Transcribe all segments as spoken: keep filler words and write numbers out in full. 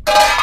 You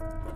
You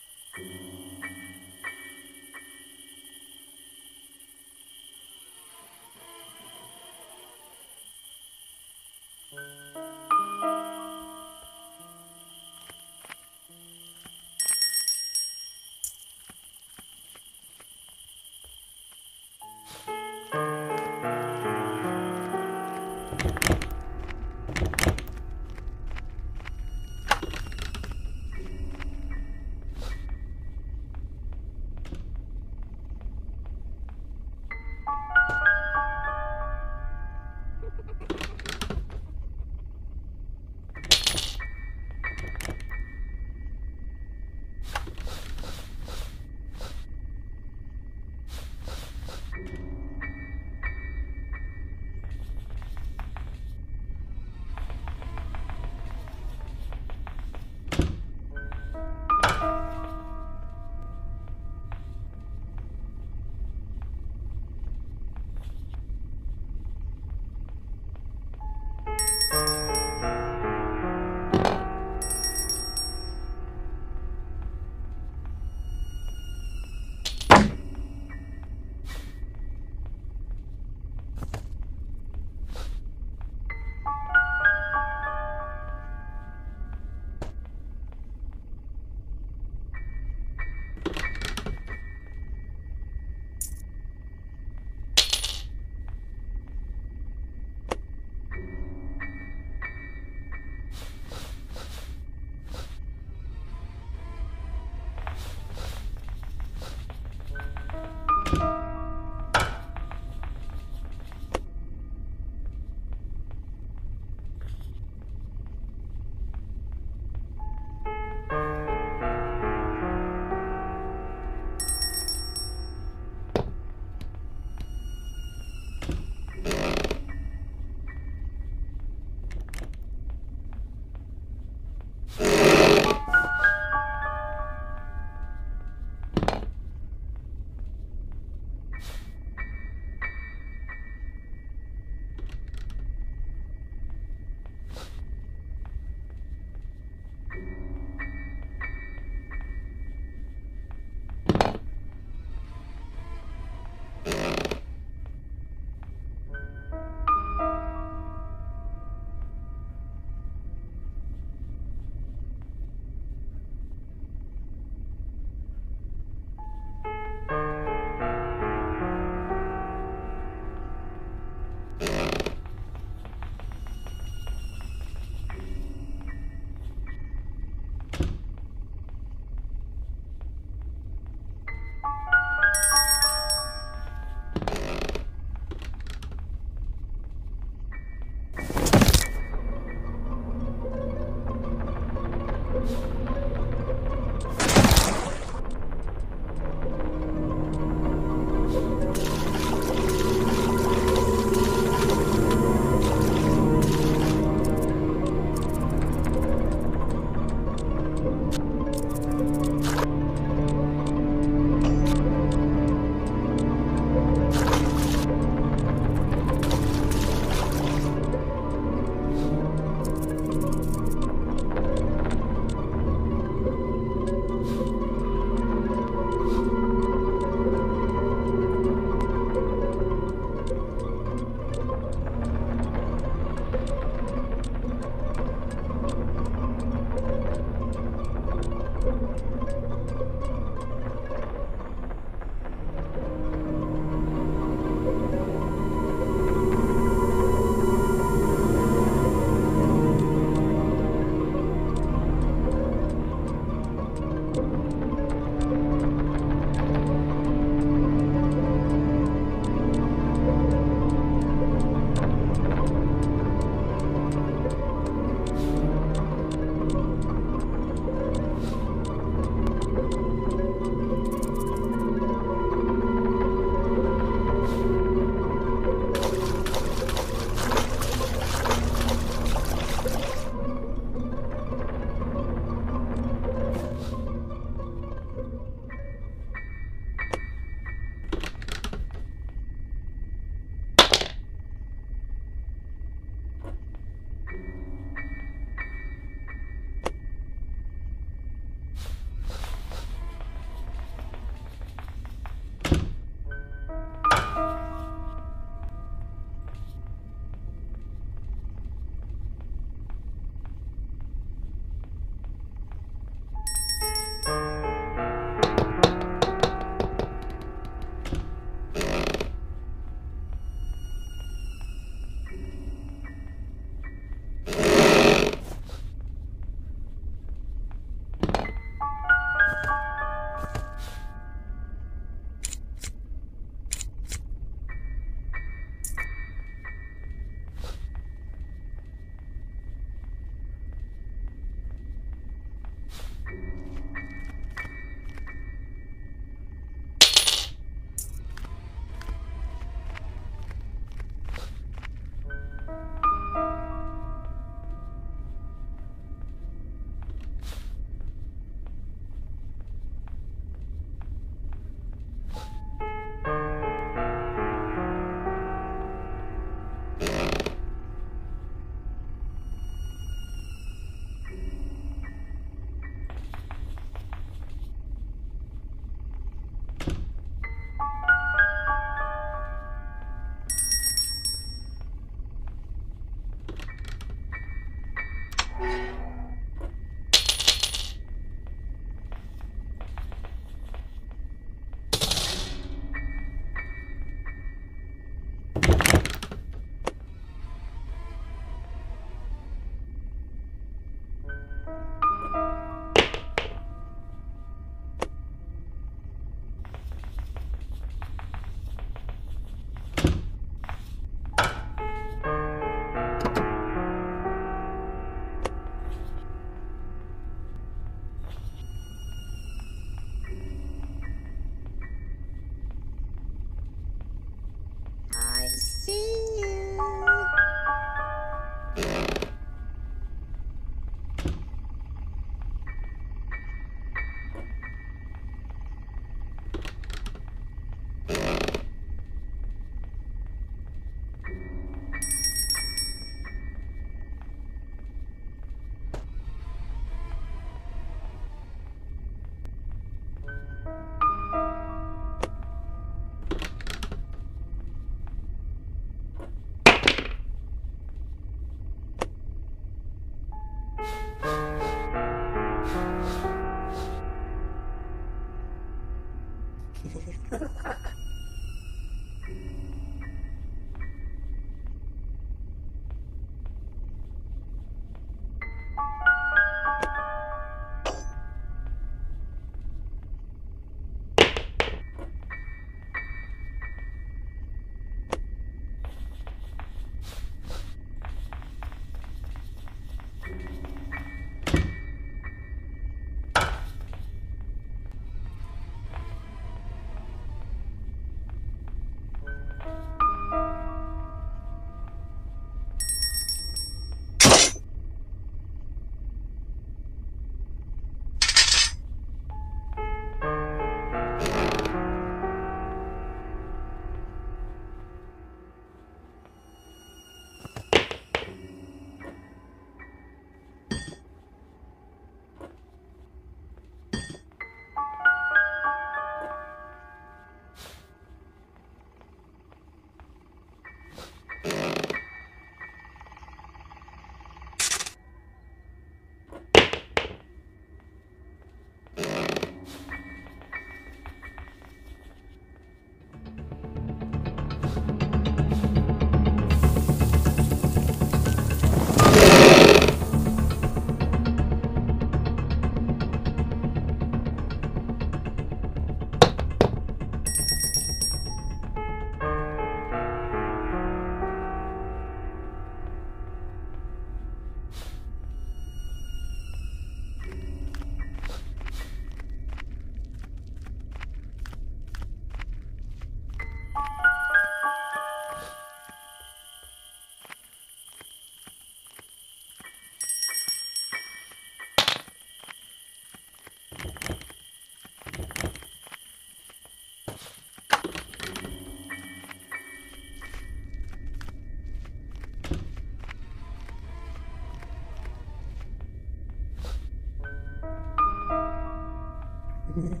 You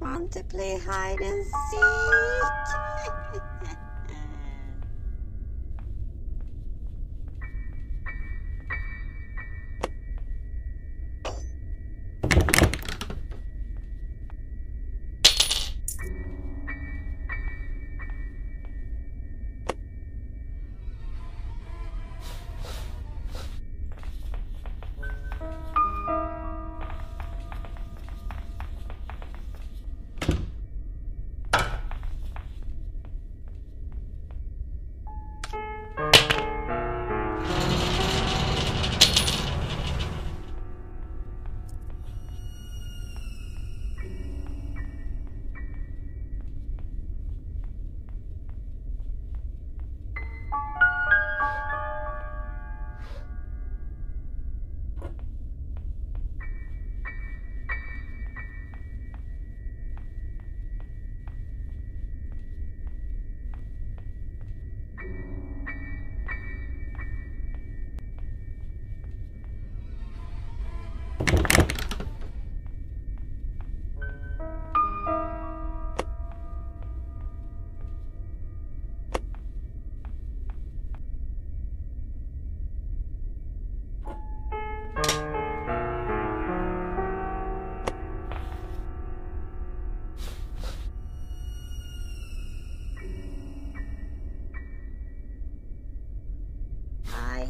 want to play hide and seek?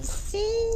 see.